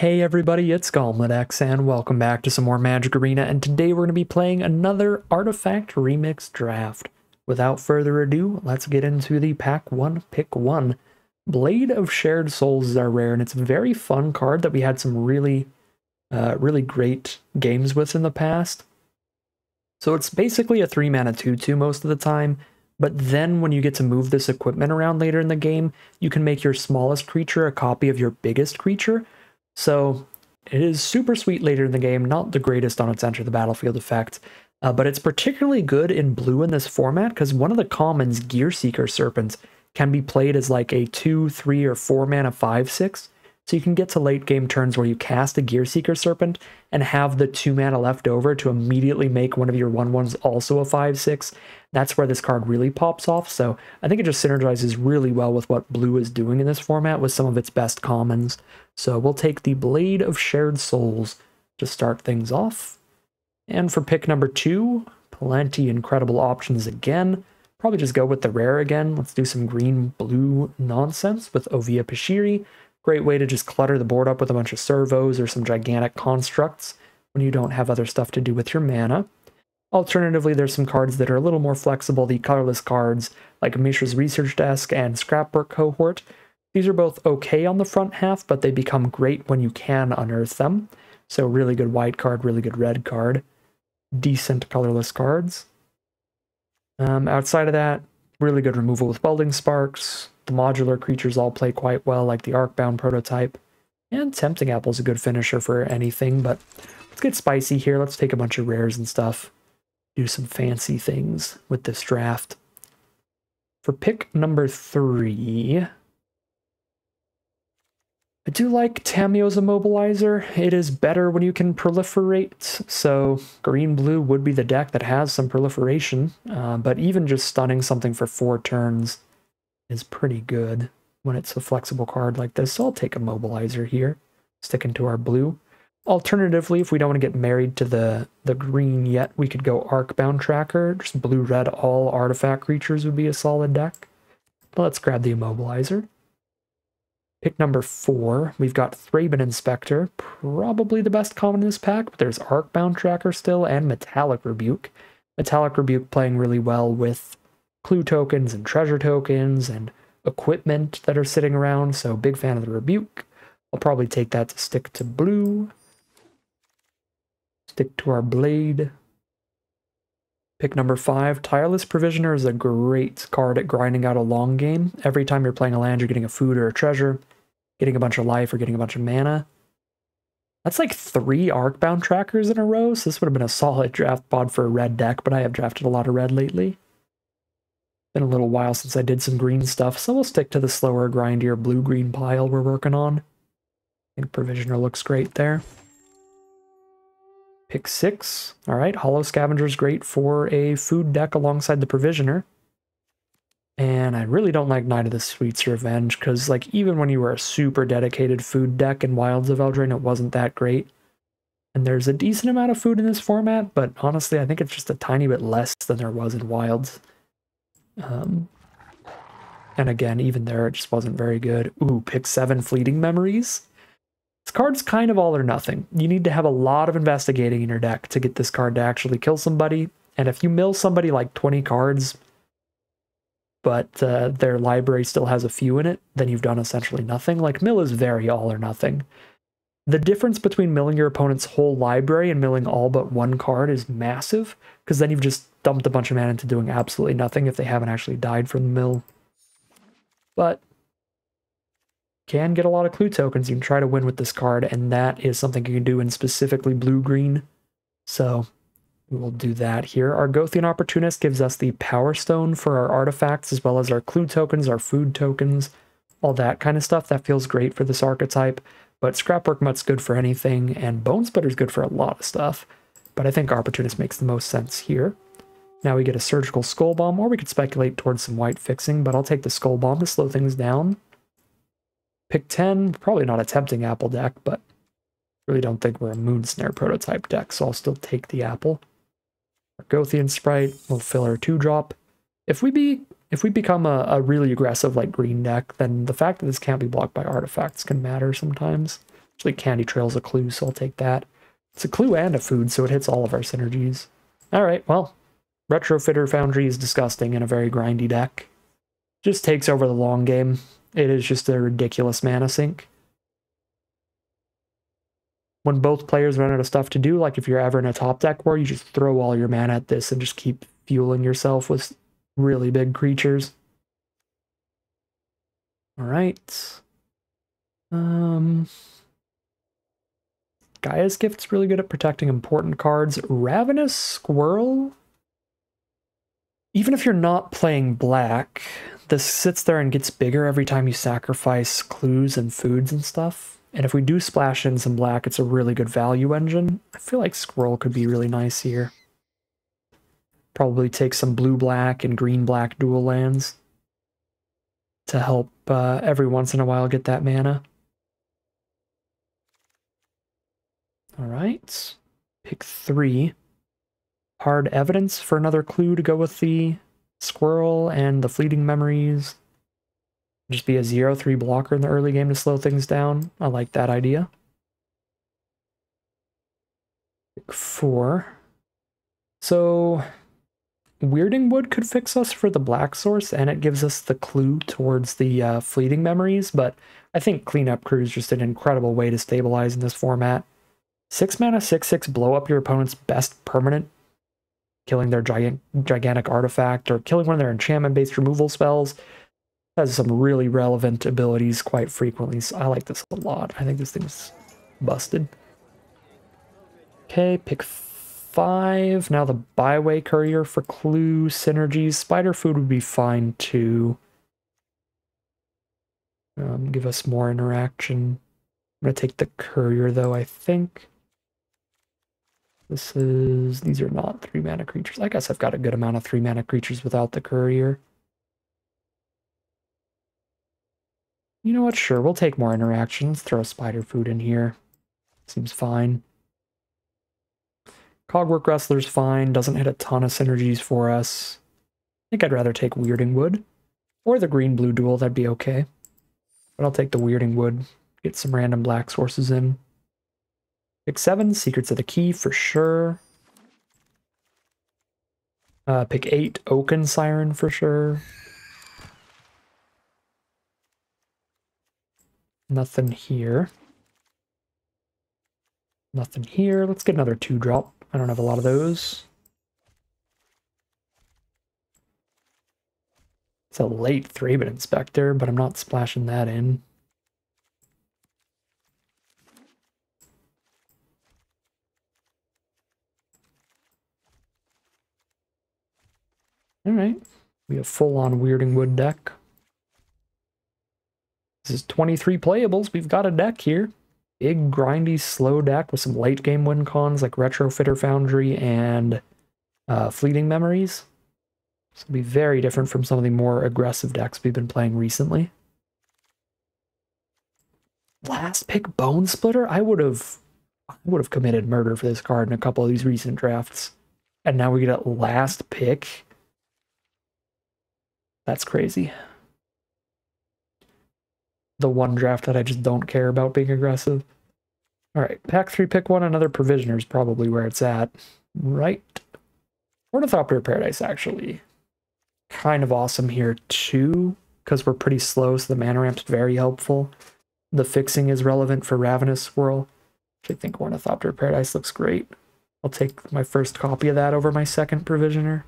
Hey everybody, it's Galmadax, and welcome back to some more Magic Arena, and today we're going to be playing another Artifact Remix Draft. Without further ado, let's get into the Pack 1, Pick 1. Blade of Shared Souls is our rare, and it's a very fun card that we had some really great games with in the past. So it's basically a 3-mana 2-2 most of the time, but then when you get to move this equipment around later in the game, you can make your smallest creature a copy of your biggest creature. So it is super sweet later in the game, not the greatest on its enter the battlefield effect, but it's particularly good in blue in this format because one of the commons, Gearseeker Serpent, can be played as like a 2, 3, or 4 mana 5/6. So you can get to late game turns where you cast a Gearseeker Serpent and have the 2 mana left over to immediately make one of your 1/1s also a 5/6. That's where this card really pops off, so I think it just synergizes really well with what blue is doing in this format with some of its best commons. So we'll take the Blade of Shared Souls to start things off. And for pick number 2, plenty incredible options again. Probably just go with the rare again. Let's do some green-blue nonsense with Ovia Pashiri. Great way to just clutter the board up with a bunch of servos or some gigantic constructs when you don't have other stuff to do with your mana. Alternatively, there's some cards that are a little more flexible, the colorless cards like Mishra's Research Desk and Scrapwork Cohort. These are both okay on the front half, but they become great when you can unearth them. So really good white card, really good red card. Decent colorless cards. Outside of that, really good removal with Welding Sparks. The modular creatures all play quite well, like the Arcbound Prototype. And Tempting Apple is a good finisher for anything, but let's get spicy here. Let's take a bunch of rares and stuff. Do some fancy things with this draft. For pick number 3... I do like Tamiyo's Immobilizer. It is better when you can proliferate, so green-blue would be the deck that has some proliferation, but even just stunning something for 4 turns is pretty good when it's a flexible card like this, so I'll take Immobilizer here, sticking to our blue. Alternatively, if we don't want to get married to the green yet, we could go Arcbound Tracker. Just blue-red all artifact creatures would be a solid deck. But let's grab the Immobilizer. Pick number 4, we've got Thraben Inspector, probably the best common in this pack, but there's Arcbound Tracker still, and Metallic Rebuke. Metallic Rebuke playing really well with clue tokens and treasure tokens and equipment that are sitting around, so big fan of the Rebuke. I'll probably take that to stick to blue. Stick to our Blade. Pick number 5, Tireless Provisioner is a great card at grinding out a long game. Every time you're playing a land, you're getting a food or a treasure, getting a bunch of life or getting a bunch of mana. That's like 3 Arcbound Trackers in a row, so this would have been a solid draft pod for a red deck, but I have drafted a lot of red lately. Been a little while since I did some green stuff, so we'll stick to the slower, grindier blue-green pile we're working on. I think Provisioner looks great there. Pick 6. All right, Hollow Scavenger is great for a food deck alongside the Provisioner. And I really don't like Knight of the Sweet's Revenge, because like even when you were a super dedicated food deck in Wilds of Eldraine, it wasn't that great. And there's a decent amount of food in this format, but honestly, I think it's just a tiny bit less than there was in Wilds. And again, even there, it just wasn't very good. Ooh, pick 7, Fleeting Memories. This card's kind of all or nothing. You need to have a lot of investigating in your deck to get this card to actually kill somebody, and if you mill somebody like 20 cards, but their library still has a few in it, then you've done essentially nothing. Like, mill is very all or nothing. The difference between milling your opponent's whole library and milling all but one card is massive, because then you've just dumped a bunch of mana into doing absolutely nothing if they haven't actually died from the mill. But can get a lot of clue tokens. You can try to win with this card, and that is something you can do in specifically blue-green. So we will do that here. Our Argothian Opportunist gives us the Power Stone for our artifacts, as well as our clue tokens, our food tokens, all that kind of stuff. That feels great for this archetype, but Scrapwork Mutt's good for anything, and Bonesplitter's good for a lot of stuff. But I think Opportunist makes the most sense here. Now we get a Surgical Skull Bomb, or we could speculate towards some white fixing, but I'll take the Skull Bomb to slow things down. Pick 10, probably not a Tempting Apple deck, but really don't think we're a Moonsnare prototype deck, so I'll still take the Apple. Argothian Sprite, we'll fill our 2-drop. If we become a really aggressive like green deck, then the fact that this can't be blocked by artifacts can matter sometimes. Actually, Candy Trail's a clue, so I'll take that. It's a clue and a food, so it hits all of our synergies. All right, well, Retrofitter Foundry is disgusting in a very grindy deck. Just takes over the long game. It is just a ridiculous mana sink. When both players run out of stuff to do, like if you're ever in a top deck war, you just throw all your mana at this and just keep fueling yourself with really big creatures. All right. Gaia's Gift's really good at protecting important cards. Ravenous Squirrel? Even if you're not playing black, this sits there and gets bigger every time you sacrifice clues and foods and stuff. And if we do splash in some black, it's a really good value engine. I feel like Squirrel could be really nice here. Probably take some blue-black and green-black dual lands to help every once in a while get that mana. All right, pick 3. Hard Evidence for another clue to go with the Squirrel and the Fleeting Memories. Just be a 0-3 blocker in the early game to slow things down. I like that idea. Pick 4. So, Weirding Wood could fix us for the black source, and it gives us the clue towards the Fleeting Memories, but I think Cleanup Crew is just an incredible way to stabilize in this format. 6 mana, 6/6, blow up your opponent's best permanent, killing their gigantic artifact, or killing one of their enchantment-based removal spells. It has some really relevant abilities quite frequently, so I like this a lot. I think this thing's busted. Okay, pick 5. Now the Byway Courier for clue synergies. Spider Food would be fine, too. Give us more interaction. I'm going to take the Courier, though, I think. This is... These are not 3-mana creatures. I guess I've got a good amount of 3-mana creatures without the Courier. You know what? Sure, we'll take more interactions. Throw Spider Food in here. Seems fine. Cogwork Wrestler's fine. Doesn't hit a ton of synergies for us. I think I'd rather take Weirding Wood. Or the green-blue duel. That'd be okay. But I'll take the Weirding Wood. Get some random black sources in. Pick 7, Secrets of the Key for sure. Pick 8, Oaken Siren for sure. Nothing here. Nothing here. Let's get another 2-drop. I don't have a lot of those. It's a late Thraben Inspector, but I'm not splashing that in. Alright, we have full-on Weirding Wood deck. This is 23 playables. We've got a deck here. Big, grindy, slow deck with some late-game win cons like Retrofitter Foundry and Fleeting Memories. This will be very different from some of the more aggressive decks we've been playing recently. Last pick, Bone Splitter? I would have committed murder for this card in a couple of these recent drafts. And now we get a last pick. That's crazy. The one draft that I just don't care about being aggressive. Alright, pack 3, pick 1, another Provisioner is probably where it's at. Right. Ornithopter of Paradise, actually. Kind of awesome here, too, because we're pretty slow, so the mana ramp's very helpful. The fixing is relevant for Ravenous Squirrel. I think Ornithopter of Paradise looks great. I'll take my first copy of that over my second Provisioner.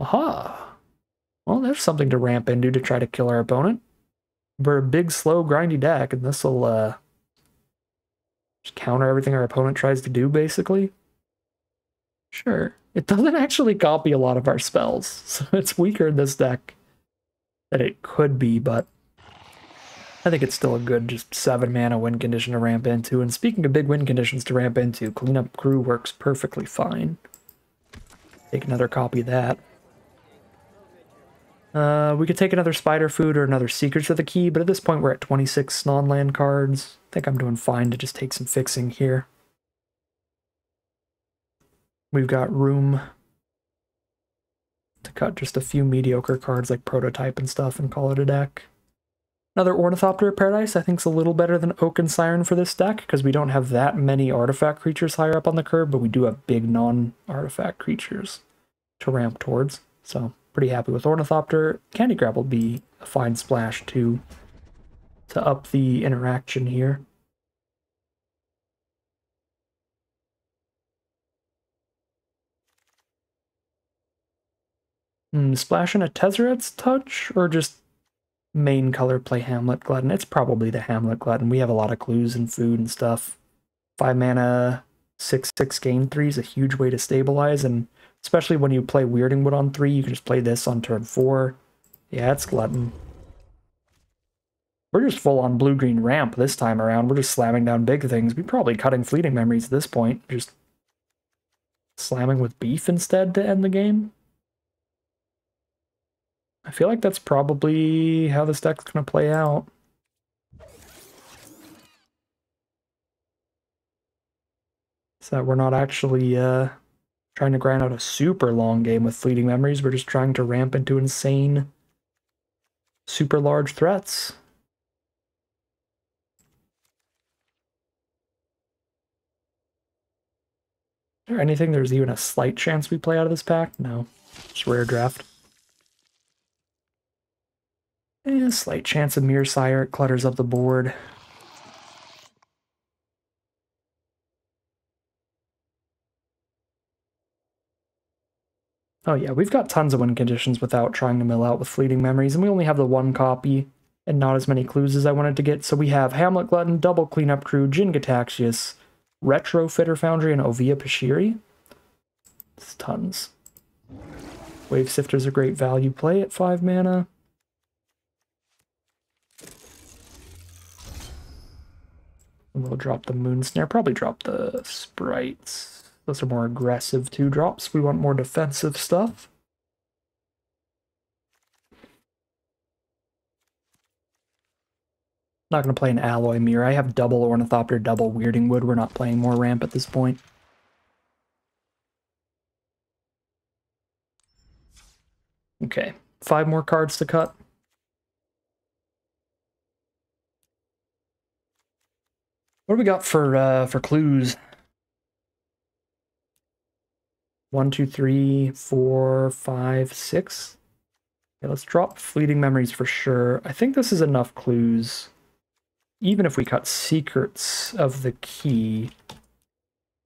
Aha! Well, there's something to ramp into to try to kill our opponent. We're a big, slow, grindy deck, and this will just counter everything our opponent tries to do, basically. Sure. It doesn't actually copy a lot of our spells, so it's weaker in this deck than it could be, but I think it's still a good just 7-mana win condition to ramp into. And speaking of big win conditions to ramp into, Cleanup Crew works perfectly fine. Take another copy of that. We could take another Spider Food or another Secrets of the Key, but at this point we're at 26 non-land cards. I think I'm doing fine to just take some fixing here. We've got room to cut just a few mediocre cards like Prototype and stuff and call it a deck. Another Ornithopter of Paradise I think is a little better than Oaken Siren for this deck, because we don't have that many artifact creatures higher up on the curve, but we do have big non-artifact creatures to ramp towards. So pretty happy with Ornithopter. Candy Grab will be a fine splash to up the interaction here. Splashing a Tezzeret's Touch, or just main color play Hamlet Glutton? It's probably the Hamlet Glutton. We have a lot of clues and food and stuff. 5 mana, 6/6 gain 3 is a huge way to stabilize, and especially when you play Weirding Wood on 3, you can just play this on turn 4. Yeah, it's Glutton. We're just full on blue-green ramp this time around. We're just slamming down big things. We're probably cutting Fleeting Memories at this point. Just slamming with Beef instead to end the game. I feel like that's probably how this deck's going to play out. So we're not actually trying to grind out a super long game with Fleeting Memories. We're just trying to ramp into insane, super large threats. Is there anything there's even a slight chance we play out of this pack? No. Just rare draft. A slight chance of Mirror Sire, it clutters up the board. Oh yeah, we've got tons of win conditions without trying to mill out with Fleeting Memories, and we only have the one copy and not as many clues as I wanted to get. So we have Hamlet Glutton, Double Cleanup Crew, Jin-Gitaxias, Retrofitter Foundry, and Ovia Pashiri. It's tons. Wave Sifter's a great value play at 5 mana. We'll drop the Moon Snare, probably drop the Sprites. Those are more aggressive 2-drops. We want more defensive stuff. Not going to play an Alloy Mirror. I have double Ornithopter, double Weirding Wood. We're not playing more ramp at this point. Okay, 5 more cards to cut. What do we got for clues? 1, 2, 3, 4, 5, 6. Okay, let's drop Fleeting Memories for sure. I think this is enough clues. Even if we cut Secrets of the Key,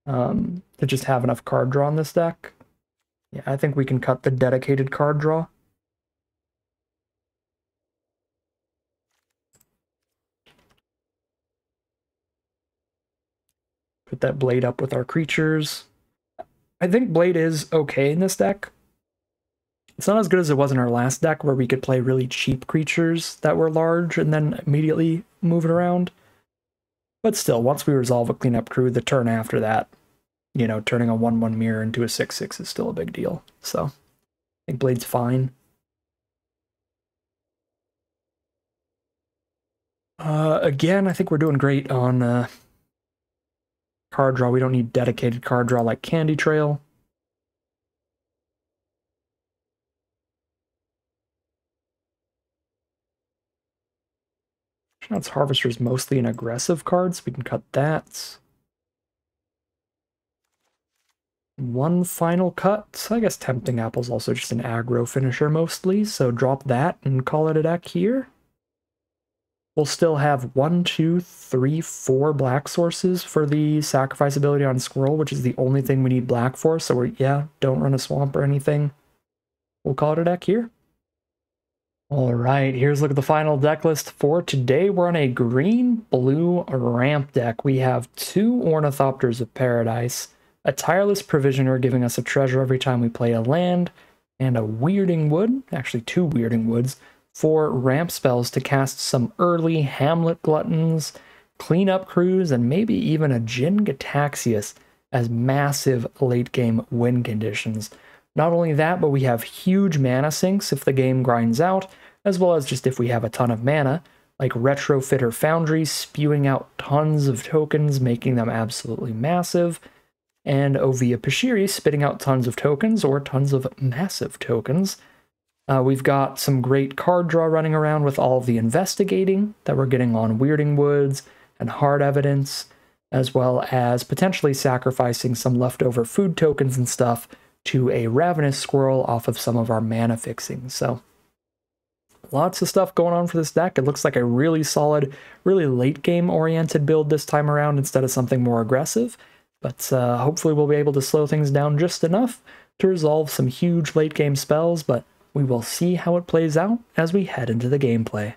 to just have enough card draw on this deck. Yeah, I think we can cut the dedicated card draw. Put that Blade up with our creatures. I think Blade is okay in this deck. It's not as good as it was in our last deck where we could play really cheap creatures that were large and then immediately move it around. But still, once we resolve a Cleanup Crew, the turn after that, you know, turning a 1/1 mirror into a 6/6 is still a big deal. So I think Blade's fine. Again, I think we're doing great on card draw. We don't need dedicated card draw like Candy Trail. Shnot's Harvester is mostly an aggressive card, so we can cut that. One final cut. So I guess Tempting Apple's also just an aggro finisher mostly, so drop that and call it a deck here. We'll still have 1, 2, 3, 4 black sources for the sacrifice ability on Squirrel, which is the only thing we need black for. So we're, yeah, don't run a swamp or anything. We'll call it a deck here. All right, here's a look at the final deck list for today. We're on a green-blue ramp deck. We have 2 Ornithopters of Paradise, a Tireless Provisioner giving us a treasure every time we play a land, and a Weirding Wood, actually 2 Weirding Woods, for ramp spells to cast some early Hamlet Gluttons, Cleanup Crews, and maybe even a Jin-Gitaxias as massive late-game win conditions. Not only that, but we have huge mana sinks if the game grinds out, as well as just if we have a ton of mana, like Retrofitter Foundry spewing out tons of tokens, making them absolutely massive, and Ovia Pashiri spitting out tons of tokens, or tons of massive tokens, We've got some great card draw running around with all the investigating that we're getting on Weirding Woods and Hard Evidence, as well as potentially sacrificing some leftover food tokens and stuff to a Ravenous Squirrel off of some of our mana fixing. So lots of stuff going on for this deck. It looks like a really solid, really late-game oriented build this time around instead of something more aggressive. But hopefully we'll be able to slow things down just enough to resolve some huge late-game spells, but we will see how it plays out as we head into the gameplay.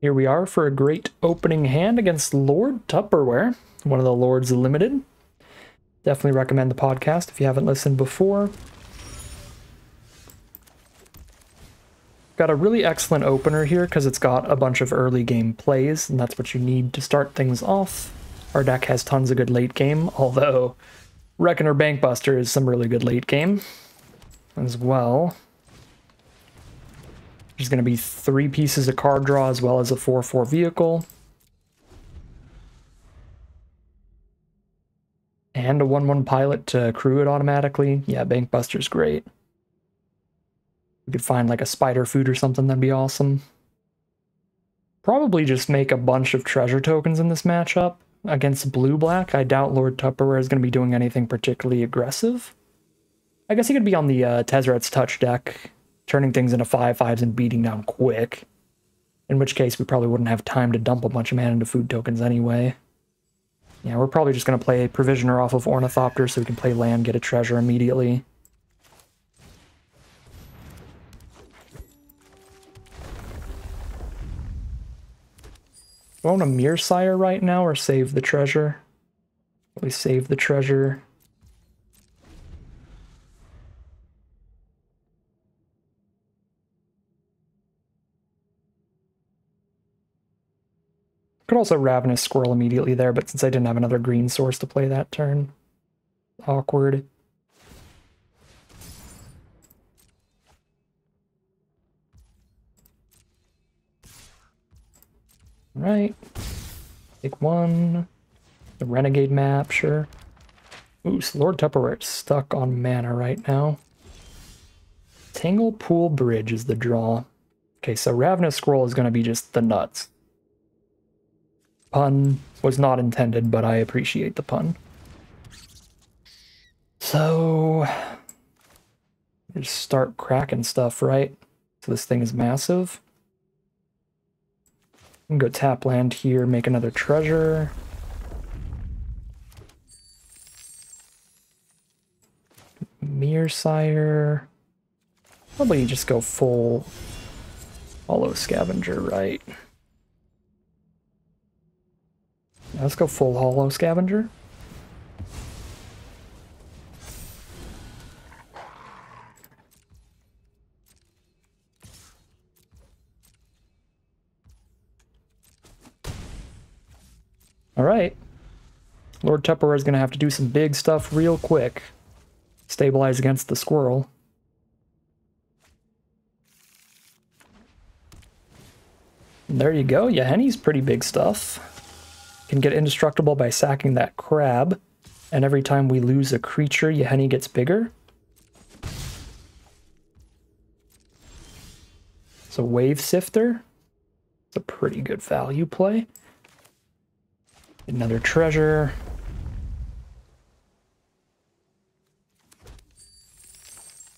Here we are for a great opening hand against Lord Tupperware, one of the Lords Limited. Definitely recommend the podcast if you haven't listened before. Got a really excellent opener here because it's got a bunch of early game plays, and that's what you need to start things off. Our deck has tons of good late game, although Reckoner Bankbuster is some really good late game as well. There's going to be three pieces of card draw as well as a 4/4 vehicle. And a 1/1 pilot to crew it automatically. Yeah, Bankbuster's great. We could find like a Spider Food or something, that'd be awesome. Probably just make a bunch of treasure tokens in this matchup. Against blue-black, I doubt Lord Tupperware is going to be doing anything particularly aggressive. I guess he could be on the Tezzeret's Touch deck, turning things into 5/5s and beating down quick. In which case, we probably wouldn't have time to dump a bunch of mana into food tokens anyway. Yeah, we're probably just going to play a Provisioner off of Ornithopter so we can play land, get a treasure immediately. Do I want a Mearsire right now or save the treasure? Probably save the treasure. Could also Ravenous Squirrel immediately there, but since I didn't have another green source to play that turn, awkward. All right, take one. The Renegade map, sure. Ooh, so Lord Tupperware is stuck on mana right now. Tangle Pool Bridge is the draw. Okay, so Ravenous Squirrel is going to be just the nuts. Pun was not intended, but I appreciate the pun. So, just start cracking stuff, right? So this thing is massive. I can go tap land here, make another treasure. Mearsire. Probably just go full Hollow Scavenger, right? Let's go full Hollow Scavenger. All right. Lord Tupperware is going to have to do some big stuff real quick. Stabilize against the squirrel. And there you go. Yeah, Henny's pretty big stuff. Can get indestructible by sacking that crab, and every time we lose a creature, Yeheni gets bigger. So Wave Sifter, it's a pretty good value play. Another treasure.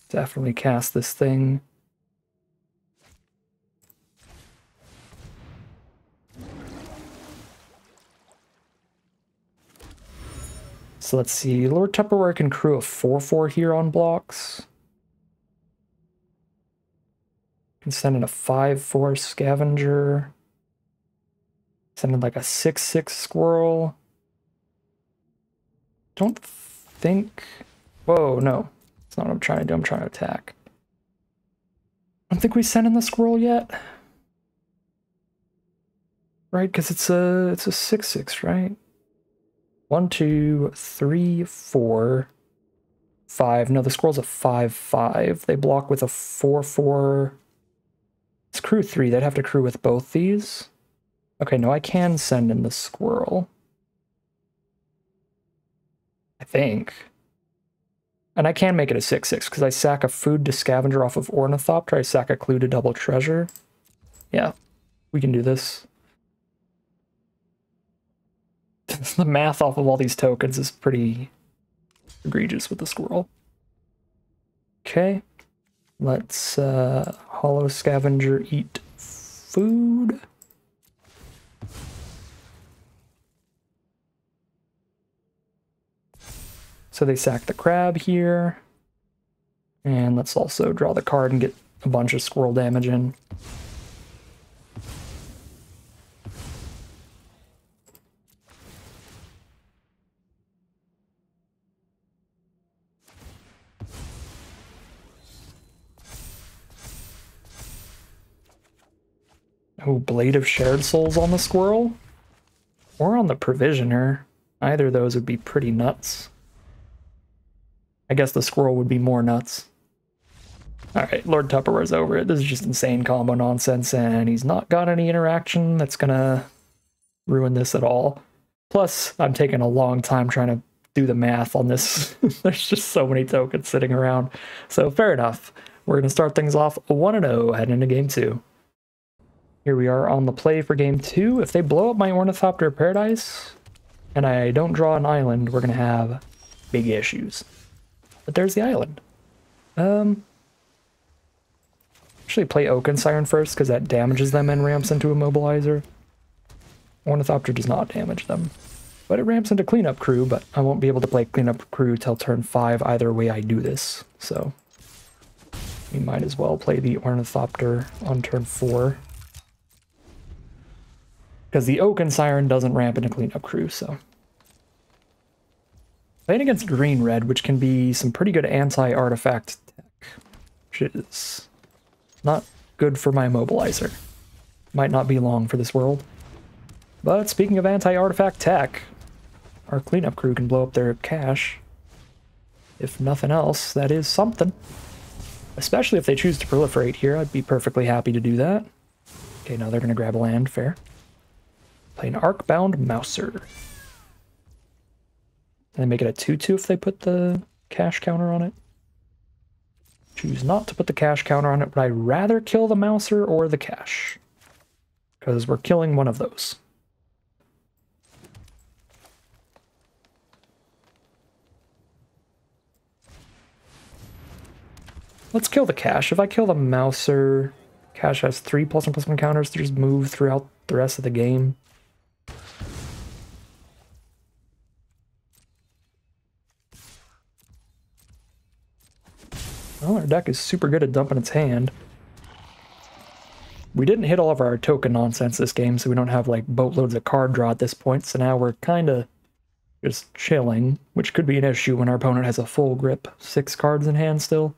Definitely cast this thing. So let's see, Lord Tupperware can crew a 4/4 here on blocks. Can send in a 5/4 scavenger. Send in like a 6/6 squirrel. Don't think... Whoa, no. That's not what I'm trying to do, I'm trying to attack. I don't think we sent in the squirrel yet. Right, because it's a 6/6, right? 1, 2, 3, 4, 5. No, the squirrel's a 5/5. They block with a 4/4. It's crew 3. They'd have to crew with both these. Okay, no, I can send in the squirrel. I think. And I can make it a 6/6 because I sack a food to scavenger off of Ornithopter. I sack a clue to double treasure. Yeah, we can do this. The math off of all these tokens is pretty egregious with the squirrel. Okay, let's Hollow Scavenger eat food. So they sack the crab here. And let's also draw the card and get a bunch of squirrel damage in. Oh, Blade of Shared Souls on the squirrel? Or on the Provisioner. Either of those would be pretty nuts. I guess the squirrel would be more nuts. Alright, Lord Tupperware's over it. This is just insane combo nonsense, and he's not got any interaction that's gonna ruin this at all. Plus, I'm taking a long time trying to do the math on this. There's just so many tokens sitting around. So fair enough. We're gonna start things off 1-0 heading into game 2. Here we are on the play for game 2. If they blow up my Ornithopter of Paradise, and I don't draw an island, we're gonna have big issues. But there's the island. Actually play Oaken Siren first, because that damages them and ramps into Immobilizer. Ornithopter does not damage them. But it ramps into Cleanup Crew, but I won't be able to play Cleanup Crew till turn 5 either way I do this. So we might as well play the Ornithopter on turn 4. Because the Oaken Siren doesn't ramp into Cleanup Crew, so... Playing against green-red, which can be some pretty good anti-artifact tech, which is not good for my Immobilizer. Might not be long for this world. But speaking of anti-artifact tech, our Cleanup Crew can blow up their cache. If nothing else, that is something. Especially if they choose to proliferate here, I'd be perfectly happy to do that. Okay, now they're going to grab land, fair. Play an Arcbound Mouser. And they make it a 2/2 if they put the cash counter on it. Choose not to put the cash counter on it, but I'd rather kill the Mouser or the cash. Because we're killing one of those. Let's kill the cash. If I kill the Mouser, cash has 3 +1/+1 counters to just move throughout the rest of the game. Well, our deck is super good at dumping its hand. We didn't hit all of our token nonsense this game, so we don't have, like, boatloads of card draw at this point, so now we're kind of just chilling, which could be an issue when our opponent has a full grip. 6 cards in hand still.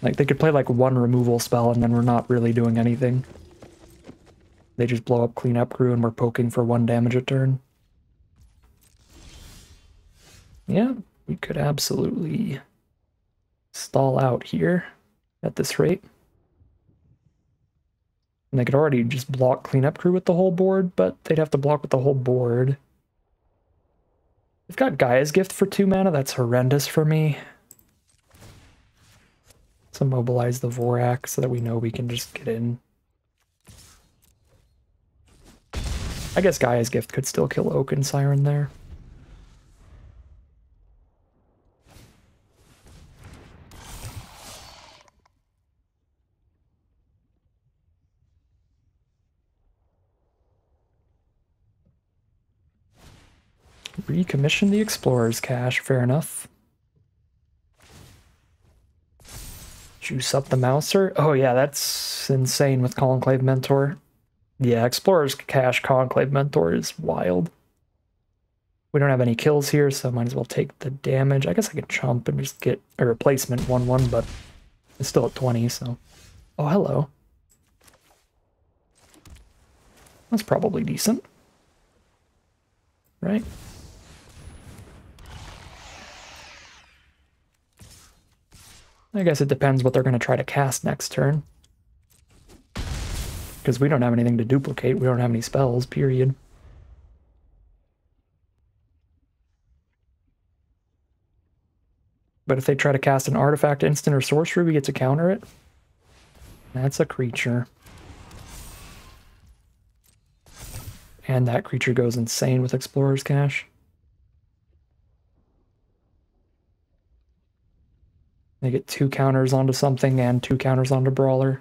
Like, they could play, like, one removal spell, and then we're not really doing anything. They just blow up Cleanup Crew, and we're poking for 1 damage a turn. Yeah, we could absolutely stall out here at this rate. And they could already just block Cleanup Crew with the whole board, but they'd have to block with the whole board. They've got Gaia's Gift for 2 mana, that's horrendous for me. Let's immobilize the Vorak so that we know we can just get in. I guess Gaia's Gift could still kill Oaken Siren there. Recommission the Explorer's Cache, fair enough. Juice up the Mouser. Oh yeah, that's insane with Conclave Mentor. Yeah, Explorer's Cache Conclave Mentor is wild. We don't have any kills here, so might as well take the damage. I guess I could chump and just get a replacement 1/1, but it's still at 20, so... Oh, hello. That's probably decent. Right? I guess it depends what they're going to try to cast next turn. Because we don't have anything to duplicate, we don't have any spells, period. But if they try to cast an artifact, instant, or sorcery, we get to counter it. That's a creature. And that creature goes insane with Explorer's Cache. They get 2 counters onto something and 2 counters onto Brawler.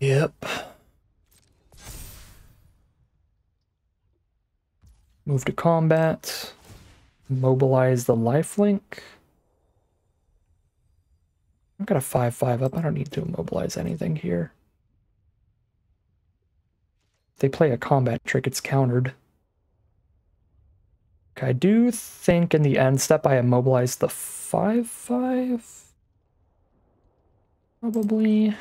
Yep. Move to combat. Mobilize the lifelink. I've got a 5/5 up. I don't need to immobilize anything here. If they play a combat trick, it's countered. Okay, I do think in the end step I immobilized the 5/5. Probably.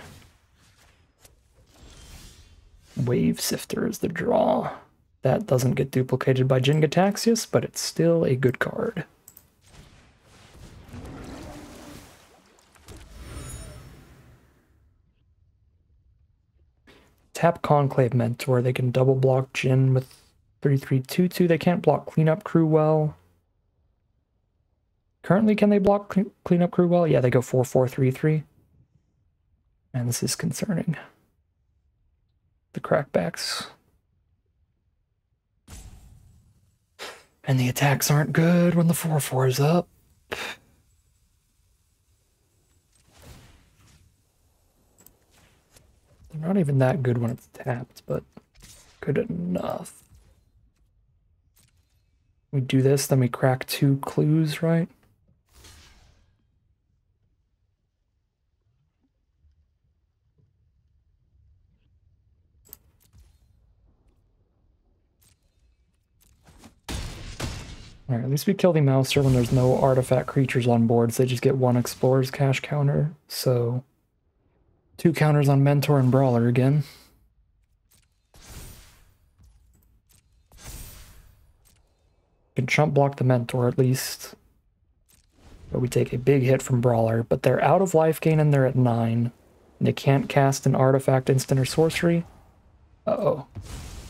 Wave Sifter is the draw. That doesn't get duplicated by Jin-Gitaxias, but it's still a good card. Tap Conclave Mentor. They can double block Jin with 3/3/2/2. They can't block Cleanup Crew well. Currently, can they block Cleanup Crew well? Yeah, they go 4/4/3/3. And this is concerning. The crackbacks. And the attacks aren't good when the 4/4 is up. They're not even that good when it's tapped, but good enough. We do this, then we crack 2 clues, right? Alright, at least we kill the Mouser when there's no artifact creatures on board, so they just get 1 Explorer's Cache counter, so 2 counters on Mentor and Brawler again. Can chump block the Mentor at least, but we take a big hit from Brawler, but they're out of life gain and they're at 9, and they can't cast an artifact, instant, or sorcery. Uh-oh.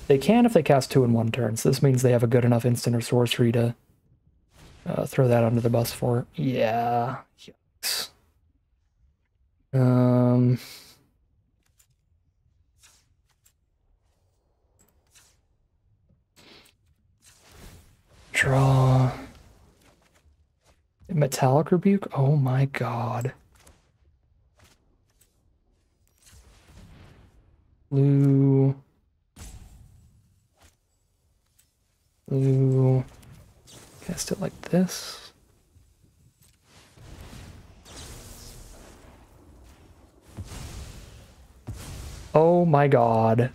They can if they cast 2 in 1 turn, so this means they have a good enough instant or sorcery to throw that under the bus for. Yeah. Yikes. Draw. Metallic Rebuke? Oh my god. Blue. Blue. Cast it like this. Oh my god.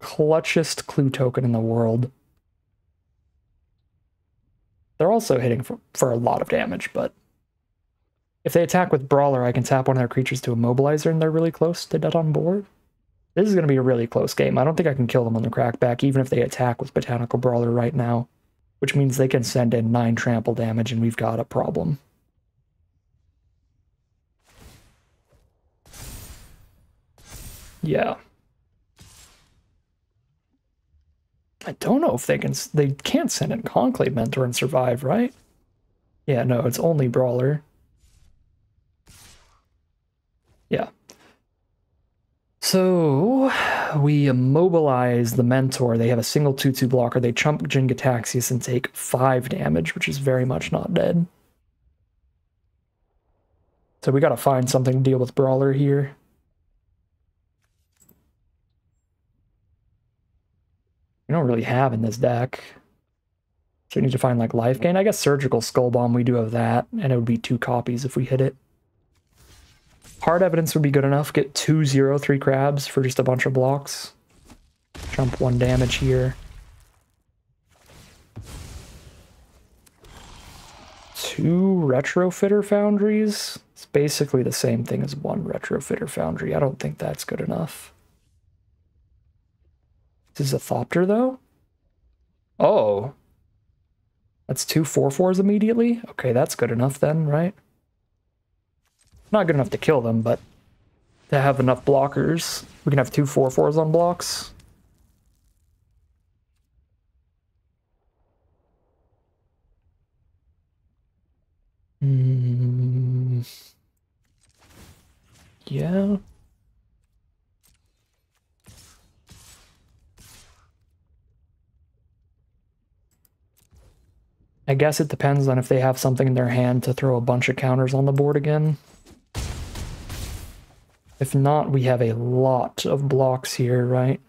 Clutchest clue token in the world. They're also hitting for a lot of damage, but if they attack with Brawler, I can tap one of their creatures to Immobilizer, and they're really close to dead on board. This is going to be a really close game. I don't think I can kill them on the crackback, even if they attack with Botanical Brawler right now, which means they can send in 9 trample damage, and we've got a problem. Yeah. I don't know if they can... They can't send in Conclave Mentor and survive, right? Yeah, no, it's only Brawler. Yeah. So, we immobilize the Mentor. They have a single 2/2 blocker. They chump Jin-Gitaxias and take 5 damage, which is very much not dead. So we gotta find something to deal with Brawler here. We don't really have in this deck. So we need to find, like, life gain. I guess Surgical Skull Bomb, we do have that, and it would be 2 copies if we hit it. Hard Evidence would be good enough. Get 2/0/3 crabs for just a bunch of blocks. Jump 1 damage here. 2 Retrofitter Foundries. It's basically the same thing as 1 Retrofitter Foundry. I don't think that's good enough. This is a Thopter, though? Oh. That's 2 4/4s immediately? Okay, that's good enough then, right? Not good enough to kill them, but to have enough blockers. We can have 2 4/4s on blocks. I guess it depends on if they have something in their hand to throw a bunch of counters on the board again. If not, we have a lot of blocks here, right?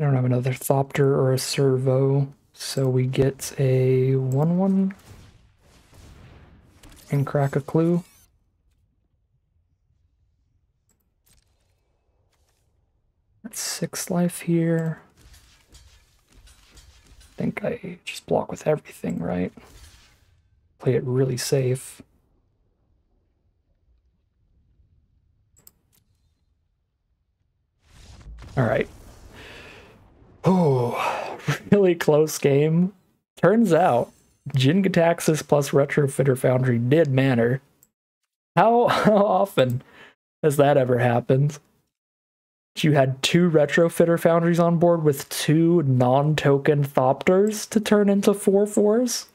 I don't have another Thopter or a Servo, so we get a 1-1 and crack a clue. That's 6 life here. I think I just block with everything, right? Play it really safe. All right. Oh, really close game. Turns out, Jin-Gitaxias plus Retrofitter Foundry did matter. How often has that ever happened? You had 2 Retrofitter Foundries on board with 2 non-token Thopters to turn into 4/4s?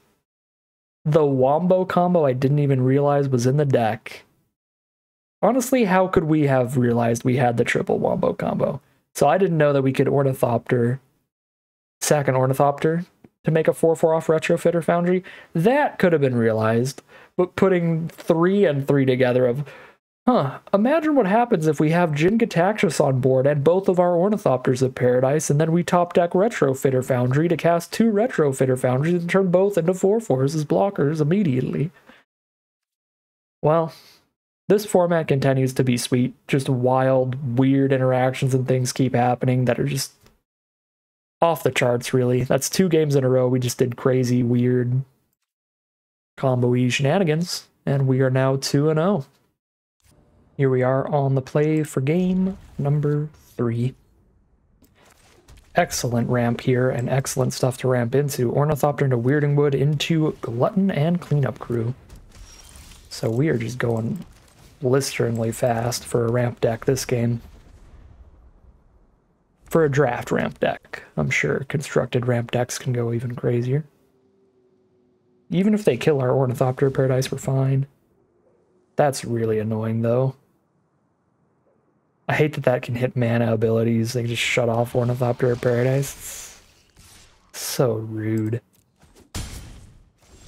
The Wombo combo I didn't even realize was in the deck. Honestly, how could we have realized we had the triple Wombo combo? So I didn't know that we could Ornithopter, sack an Ornithopter to make a 4/4 off Retrofitter Foundry. That could have been realized, but putting 3 and 3 together of, huh, imagine what happens if we have Jin-Gitaxias on board and both of our Ornithopters of Paradise, and then we top deck Retrofitter Foundry to cast 2 Retrofitter Foundries and turn both into 4/4s as blockers immediately. Well, this format continues to be sweet. Just wild, weird interactions and things keep happening that are just off the charts, really. That's 2 games in a row. We just did crazy, weird, combo-y shenanigans, and we are now 2-0. Here we are on the play for game number 3. Excellent ramp here, and excellent stuff to ramp into. Ornithopter into Weirding Wood, into Glutton and Cleanup Crew. So we are just going blisteringly fast for a ramp deck this game. For a draft ramp deck, I'm sure constructed ramp decks can go even crazier. Even if they kill our Ornithopter of Paradise, we're fine. That's really annoying, though. I hate that that can hit mana abilities. They just shut off Ornithopter of Paradise. It's so rude.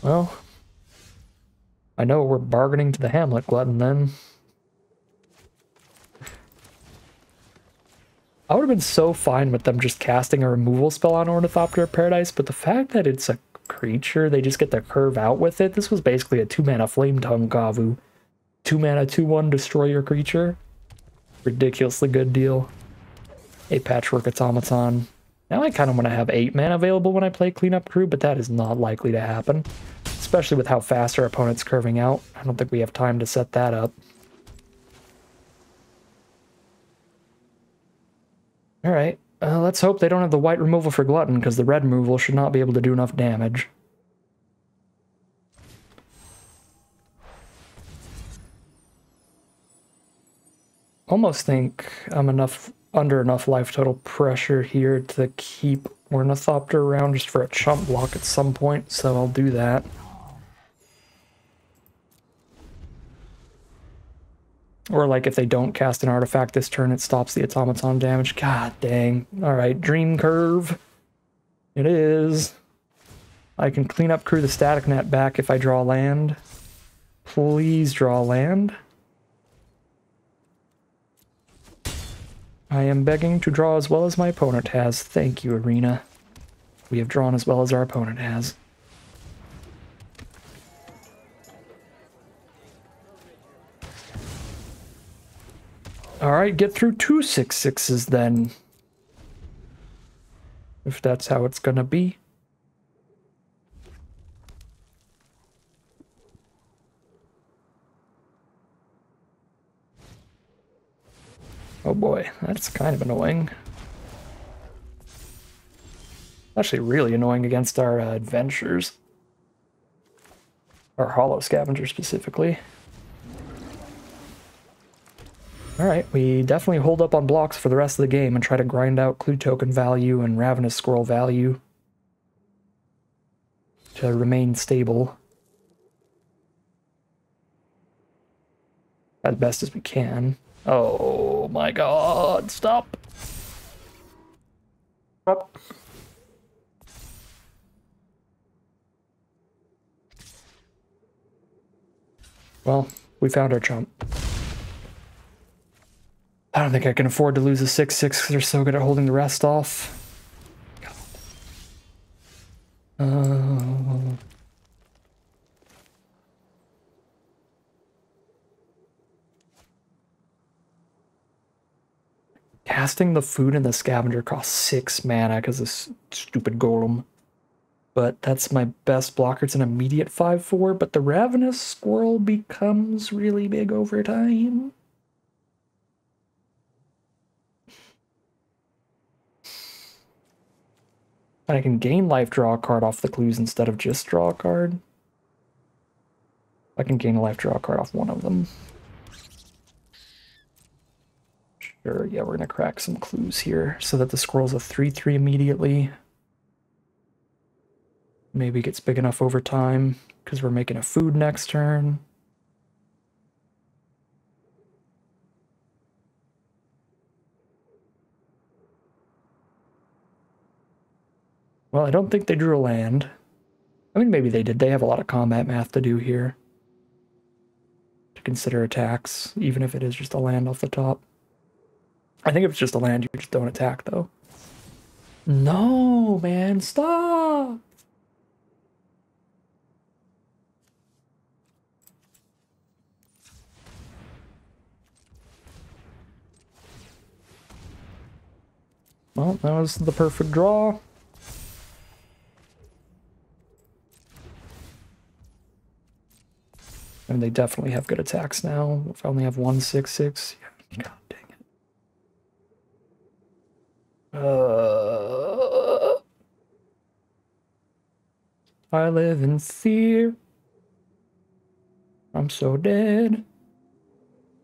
Well, I know we're bargaining to the Hamlet Glutton then. I would have been so fine with them just casting a removal spell on Ornithopter of Paradise, but the fact that it's a creature, they just get to curve out with it. This was basically a 2-mana Flame Tongue Kavu. 2-mana, 2-1, destroy your creature. Ridiculously good deal. A Patchwork Automaton. Now I kind of want to have 8 mana available when I play Cleanup Crew, but that is not likely to happen. Especially with how fast our opponent's curving out. I don't think we have time to set that up. Alright, let's hope they don't have the white removal for Glutton, because the red removal should not be able to do enough damage. Almost think I'm under enough life total pressure here to keep Ornithopter around just for a chump block at some point, so I'll do that. Or, like, if they don't cast an artifact this turn, it stops the automaton damage. God dang. Alright, Dream Curve. It is. I can clean up Crew the Static Net back if I draw land. Please draw land. I am begging to draw as well as my opponent has. Thank you, Arena. We have drawn as well as our opponent has. Alright, get through 2 6/6s then. If that's how it's gonna be. Oh boy, that's kind of annoying. Actually really annoying against our adventurers. Our Hollow Scavenger specifically. Alright, we definitely hold up on blocks for the rest of the game and try to grind out clue token value and Ravenous Squirrel value to remain stable as best as we can. Oh my god, stop! Stop. Well, we found our chump. I don't think I can afford to lose a 6-6 because they're so good at holding the rest off. God. Casting the food and the scavenger costs 6 mana because of this stupid golem. But that's my best blocker. It's an immediate 5-4, but the Ravenous Squirrel becomes really big over time. And I can gain life, draw a card off the clues instead of just draw a card. I can gain life, draw a card off one of them. Sure, yeah, we're going to crack some clues here so that the squirrel's a 3-3 immediately. Maybe gets big enough over time because we're making a food next turn. Well, I don't think they drew a land. I mean, maybe they did. They have a lot of combat math to do here to consider attacks, even if it is just a land off the top. I think if it's just a land, you just don't attack, though. No, man, stop! Well, that was the perfect draw. And they definitely have good attacks now. If I only have 1-6-6, yeah, god dang it. I live in fear. I'm so dead.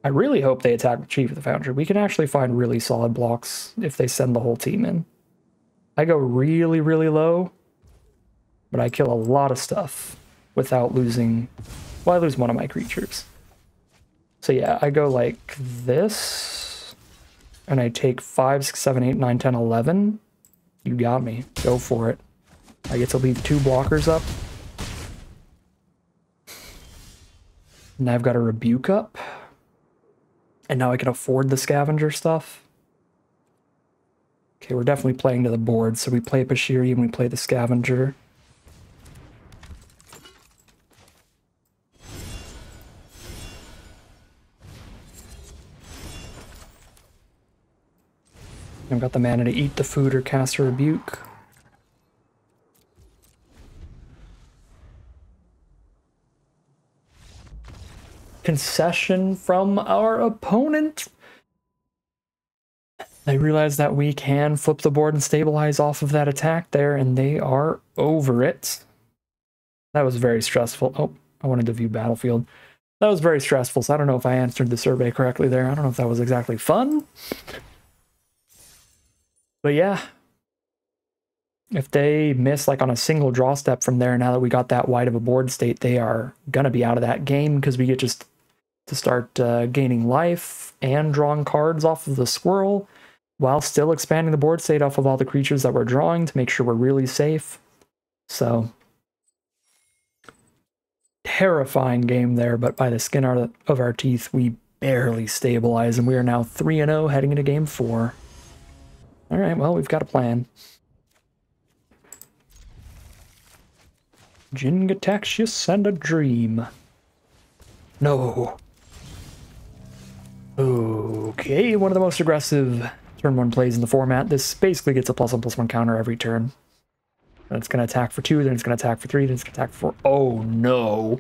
I really hope they attack the Chief of the Foundry. We can actually find really solid blocks if they send the whole team in. I go really, really low, but I kill a lot of stuff without losing... Well, I lose one of my creatures. So yeah, I go like this, and I take 5, 6, 7, 8, 9, 10, 11. You got me. Go for it. I get to leave 2 blockers up. And I've got a rebuke up. And now I can afford the scavenger stuff. Okay, we're definitely playing to the board. So we play Pashiri and we play the scavenger. I've got the mana to eat the food or cast a rebuke. Concession from our opponent. I realize that we can flip the board and stabilize off of that attack there, and they are over it. That was very stressful. Oh, I wanted to view battlefield. That was very stressful, so I don't know if I answered the survey correctly there. I don't know if that was exactly fun. But yeah, if they miss like on a single draw step from there, now that we got that wide of a board state, they are going to be out of that game because we get just to start gaining life and drawing cards off of the squirrel while still expanding the board state off of all the creatures that we're drawing to make sure we're really safe. So, terrifying game there, but by the skin of our teeth, we barely stabilize, and we are now 3-0 heading into game 4. All right, well, we've got a plan. Jin-Gitaxias and a dream. No. Okay, one of the most aggressive turn 1 plays in the format. This basically gets a +1/+1 counter every turn. And it's going to attack for 2, then it's going to attack for 3, then it's going to attack for 4. Oh, no.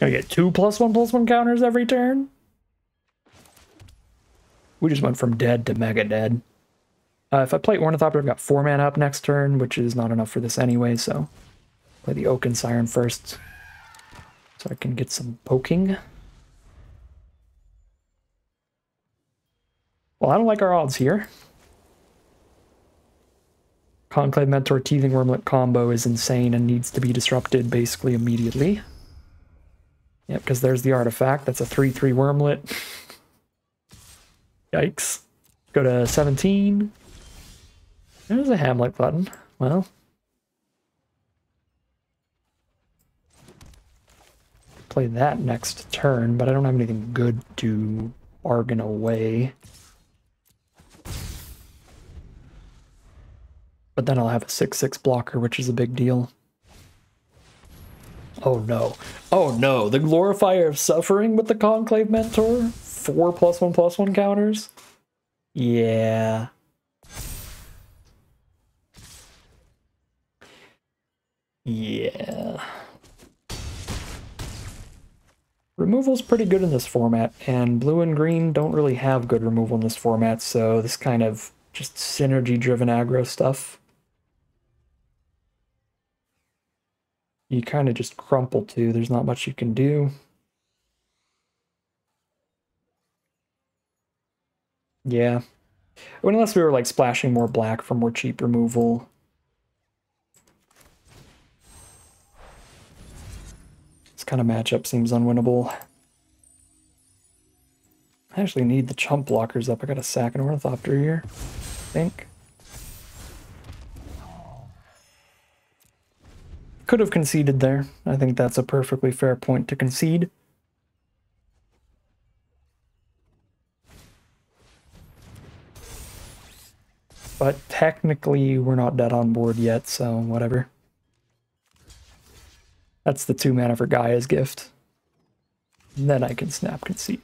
Going to get 2 +1/+1 counters every turn? We just went from dead to mega dead. If I play Ornithopter, I've got 4 mana up next turn, which is not enough for this anyway, so play the Oaken Siren first so I can get some poking. Well, I don't like our odds here. Conclave Mentor Teething Wormlet combo is insane and needs to be disrupted basically immediately. Yep, because there's the artifact. That's a 3/3 Wormlet. Yikes. Go to 17. There's a Hamlet Glutton. Well. Play that next turn, but I don't have anything good to bargain away. But then I'll have a 6/6 blocker, which is a big deal. Oh no. Oh no, the Glorifier of Suffering with the Conclave Mentor? 4 +1/+1 counters? Yeah. Yeah. Removal's pretty good in this format, and blue and green don't really have good removal in this format, so this kind of just synergy-driven aggro stuff, you kind of just crumple to. There's not much you can do. Yeah. I mean, unless we were like splashing more black for more cheap removal. This kind of matchup seems unwinnable. I actually need the chump blockers up. I got a sack and Ornithopter here, I think. Could have conceded there. I think that's a perfectly fair point to concede. But technically, we're not dead on board yet, so whatever. That's the 2 mana for Gaia's Gift. And then I can snap concede.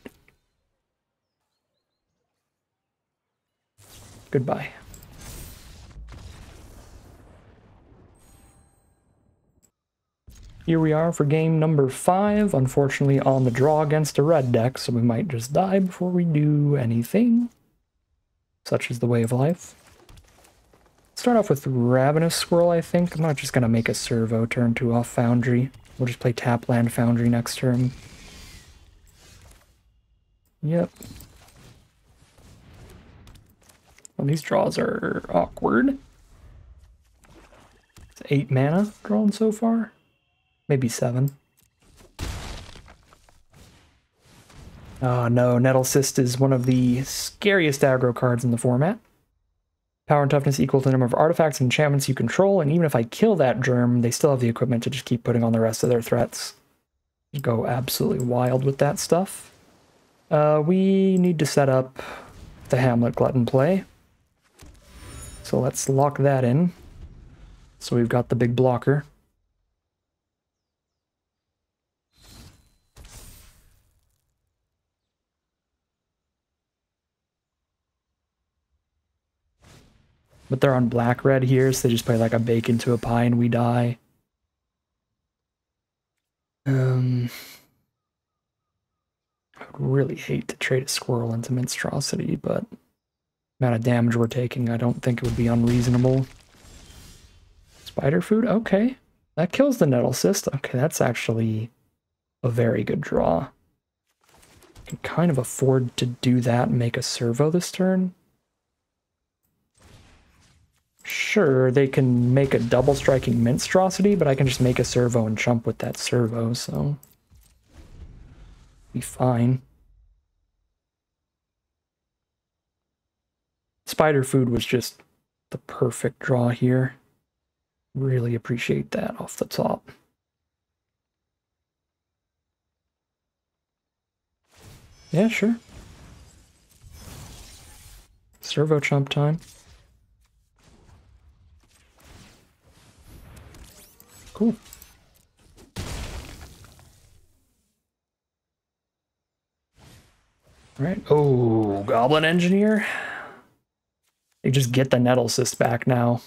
Goodbye. Here we are for game number 5. Unfortunately, on the draw against a red deck, so we might just die before we do anything. Such is the way of life. Start off with Ravenous Squirrel, I think. I'm not just going to make a servo turn 2 off Foundry. We'll just play Tapland Foundry next turn. Yep. Well, these draws are awkward. It's 8 mana drawn so far. Maybe 7. Oh no, Nettlecyst is one of the scariest aggro cards in the format. Power and toughness equal to the number of artifacts and enchantments you control, and even if I kill that germ, they still have the equipment to just keep putting on the rest of their threats. You go absolutely wild with that stuff. We need to set up the Hamlet Glutton play. So let's lock that in. So we've got the big blocker. But they're on black-red here, so they just play like a bacon to a pie and we die. I would really hate to trade a squirrel into Monstrosity, but the amount of damage we're taking, I don't think it would be unreasonable. Spider Food? Okay. That kills the Nettlecyst. Okay, that's actually a very good draw. I can kind of afford to do that and make a servo this turn. Sure, they can make a double-striking Monstrosity, but I can just make a servo and chump with that servo, so be fine. Spider Food was just the perfect draw here. Really appreciate that off the top. Yeah, sure. Servo chump time. Cool. Alright. Oh, Goblin Engineer. They just get the Nettlecyst back now.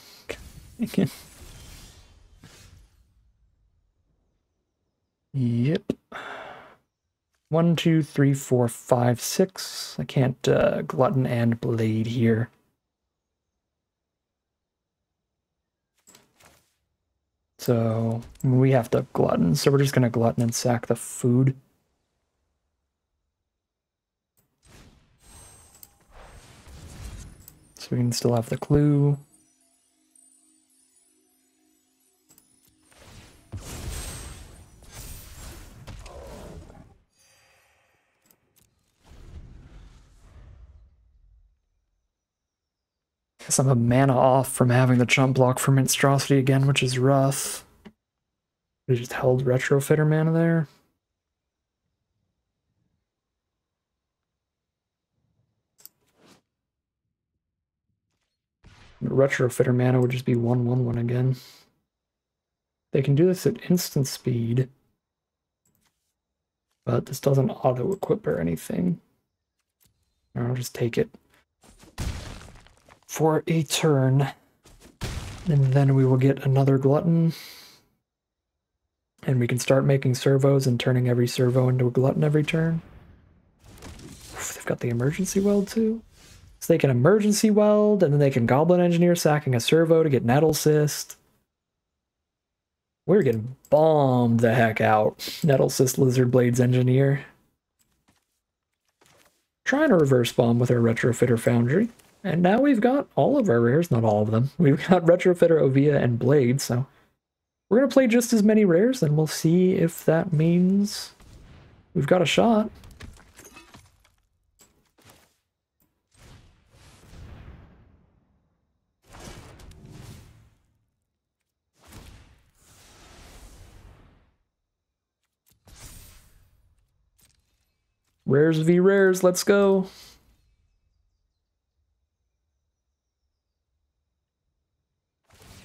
Yep. One, two, three, four, five, six. I can't Glutton and Blade here. So we have to Glutton. So we're just going to Glutton and sack the food. So we can still have the clue. Guess I'm a mana off from having the chump block for Monstrosity again, which is rough. We just held Retrofitter mana there. Retrofitter mana would just be 1/1/1 again. They can do this at instant speed, but this doesn't auto-equip or anything. I'll just take it for a turn, and then we will get another Glutton, and we can start making servos and turning every servo into a Glutton every turn. Oof, they've got the emergency weld too, so they can emergency weld, and then they can Goblin Engineer, sacking a servo to get Nettlecyst. We're getting bombed the heck out. Nettlecyst, Lizard Blades Engineer, trying to reverse bomb with our Retrofitter Foundry. And now we've got all of our rares, not all of them. We've got Retrofitter, Ovia, and Blade, so we're going to play just as many rares, and we'll see if that means we've got a shot. Rares v. rares, let's go.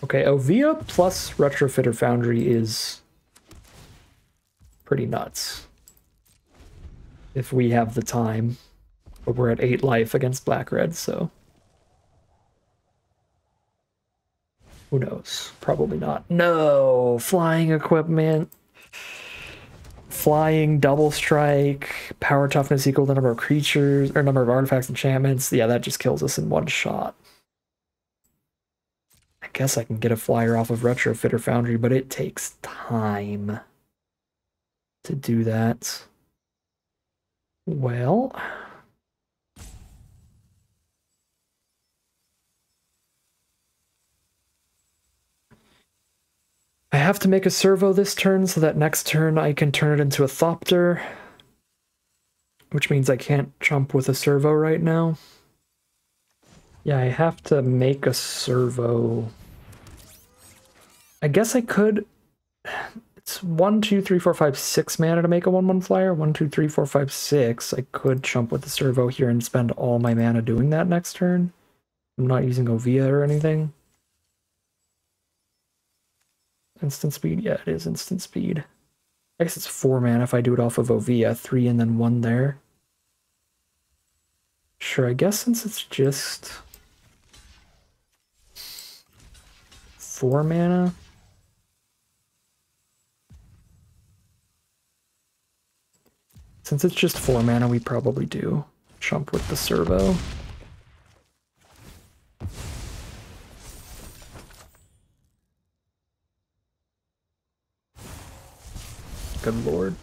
Okay, Ovia plus Retrofitter Foundry is pretty nuts if we have the time, but we're at 8 life against Black Red, so who knows? Probably not. No! Flying equipment, flying, double strike, power toughness equal to number of creatures, or number of artifacts, enchantments. Yeah, that just kills us in one shot. I guess I can get a flyer off of Retrofitter Foundry, but it takes time to do that. Well, I have to make a servo this turn so that next turn I can turn it into a Thopter, which means I can't jump with a servo right now. Yeah, I have to make a servo. I guess I could. It's 1, 2, 3, 4, 5, 6 mana to make a 1/1 flyer. 1, 2, 3, 4, 5, 6. I could chump with the servo here and spend all my mana doing that next turn. I'm not using Ovia or anything. Instant speed? Yeah, it is instant speed. I guess it's 4 mana if I do it off of Ovia. 3 and then 1 there. Sure, I guess since it's just 4 mana. Since it's just 4 mana, we probably do chump with the servo. Good lord.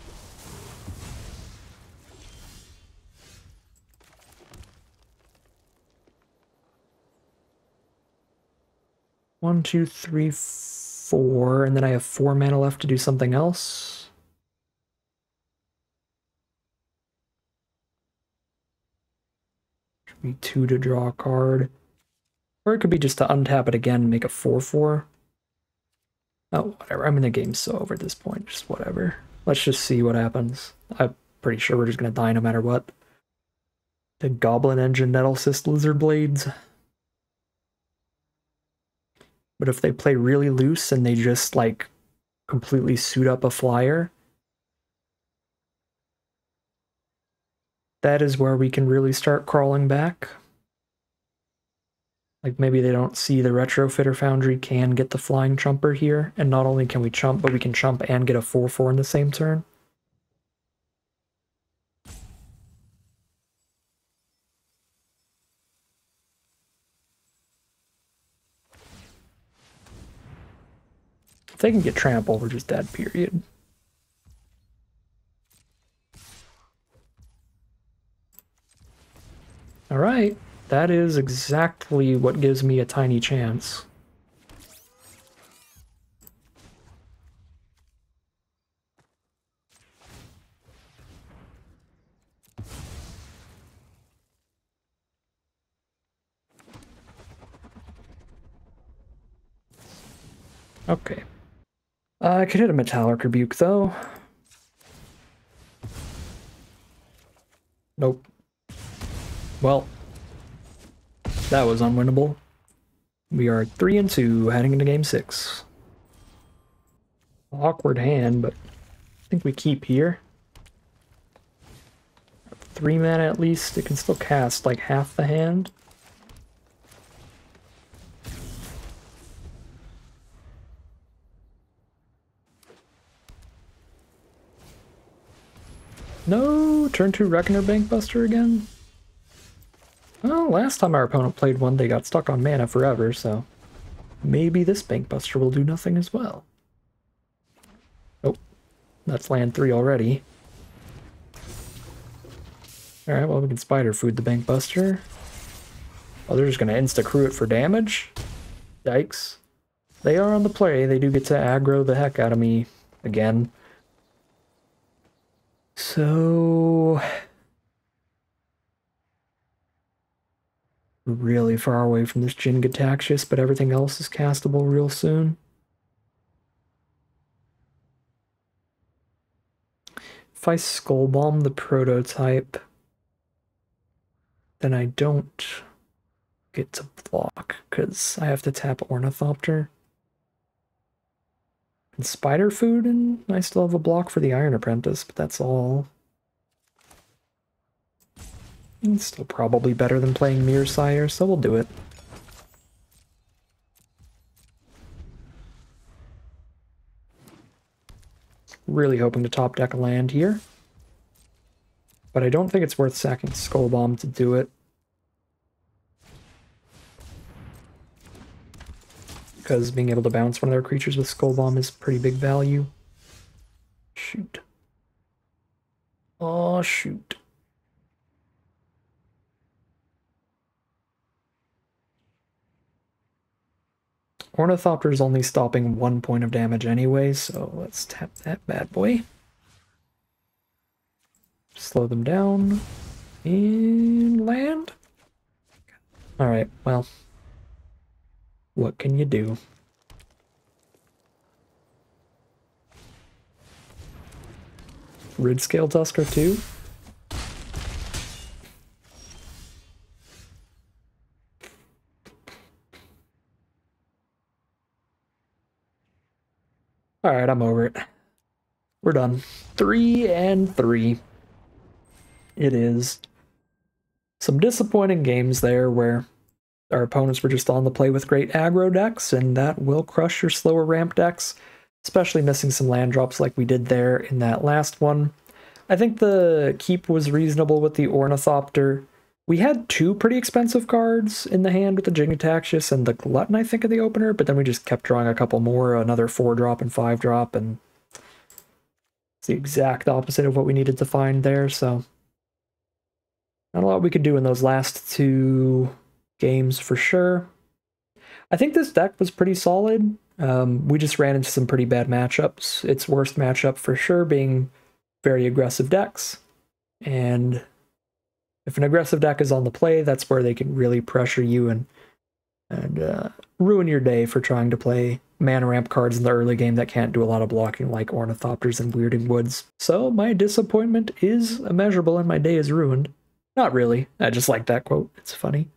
One, two, three, 4, and then I have 4 mana left to do something else. Should be 2 to draw a card. Or it could be just to untap it again and make a 4/4. Oh, whatever. I'm in the game, so over at this point, just whatever. Let's just see what happens. I'm pretty sure we're just going to die no matter what. The Goblin Engine, Nettlecyst, Lizard Blades. But if they play really loose and they just, like, completely suit up a flyer, that is where we can really start crawling back. Like, maybe they don't see the Retrofitter Foundry can get the flying chumper here, and not only can we chump, but we can chump and get a 4/4 in the same turn. They can get trampled over just that period. All right, that is exactly what gives me a tiny chance. Okay. I could hit a Metallic Rebuke, though. Nope. Well, that was unwinnable. We are 3-2, heading into Game 6. Awkward hand, but I think we keep here. 3 mana at least. It can still cast, like, half the hand. No, turn 2 Reckoner Bankbuster again? Well, last time our opponent played one, they got stuck on mana forever, so maybe this Bankbuster will do nothing as well. Oh, that's land 3 already. Alright, well, we can Spider Food the Bankbuster. Oh, they're just going to insta-crew it for damage? Yikes. They are on the play, they do get to aggro the heck out of me again. So, really far away from this Jin-Gitaxias, but everything else is castable real soon. If I Skull Bomb the prototype, then I don't get to block, because I have to tap Ornithopter. And Spider Food, and I still have a block for the Iron Apprentice, but that's all. It's still probably better than playing Mirror Sire, so we'll do it. Really hoping to top deck a land here. But I don't think it's worth sacking Skull Bomb to do it. Because being able to bounce one of their creatures with Skull Bomb is pretty big value. Shoot. Oh, shoot. Ornithopter is only stopping 1 point of damage anyway, so let's tap that bad boy. Slow them down. And land. Alright, well. What can you do? Ridscale Tusker 2? Alright, I'm over it. We're done. 3-3. It is. Some disappointing games there where our opponents were just on the play with great aggro decks, and that will crush your slower ramp decks, especially missing some land drops like we did there in that last one. I think the keep was reasonable with the Ornithopter. We had 2 pretty expensive cards in the hand with the Jin-Gitaxias and the Glutton, I think, in the opener, but then we just kept drawing a couple more, another 4-drop and 5-drop, and it's the exact opposite of what we needed to find there, so not a lot we could do in those last 2 games for sure. I think this deck was pretty solid. We just ran into some pretty bad matchups. Its worst matchup for sure being very aggressive decks. And if an aggressive deck is on the play, that's where they can really pressure you and ruin your day for trying to play mana ramp cards in the early game that can't do a lot of blocking like Ornithopters and Weirding Woods. So my disappointment is immeasurable and my day is ruined. Not really. I just like that quote. It's funny.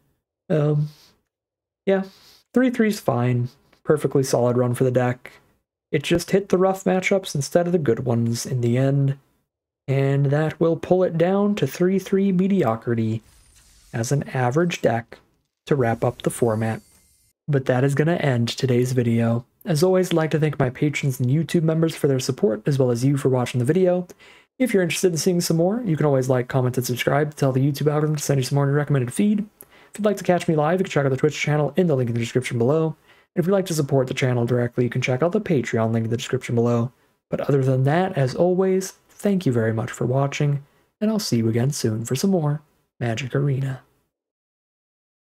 Yeah, 3-3 is fine. Perfectly solid run for the deck. It just hit the rough matchups instead of the good ones in the end. And that will pull it down to 3-3 mediocrity as an average deck to wrap up the format. But that is going to end today's video. As always, I'd like to thank my patrons and YouTube members for their support, as well as you for watching the video. If you're interested in seeing some more, you can always like, comment, and subscribe to tell the YouTube algorithm to send you some more in your recommended feed. If you'd like to catch me live, you can check out the Twitch channel in the link in the description below. If you'd like to support the channel directly, you can check out the Patreon link in the description below. But other than that, as always, thank you very much for watching, and I'll see you again soon for some more Magic Arena.